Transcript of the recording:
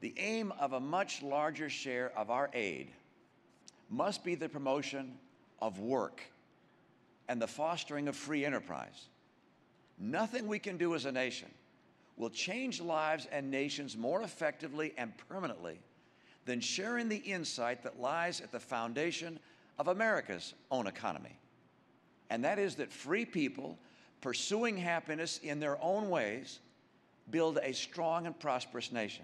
The aim of a much larger share of our aid must be the promotion of work and the fostering of free enterprise. Nothing we can do as a nation will change lives and nations more effectively and permanently than sharing the insight that lies at the foundation of America's own economy. And that is that free people pursuing happiness in their own ways build a strong and prosperous nation.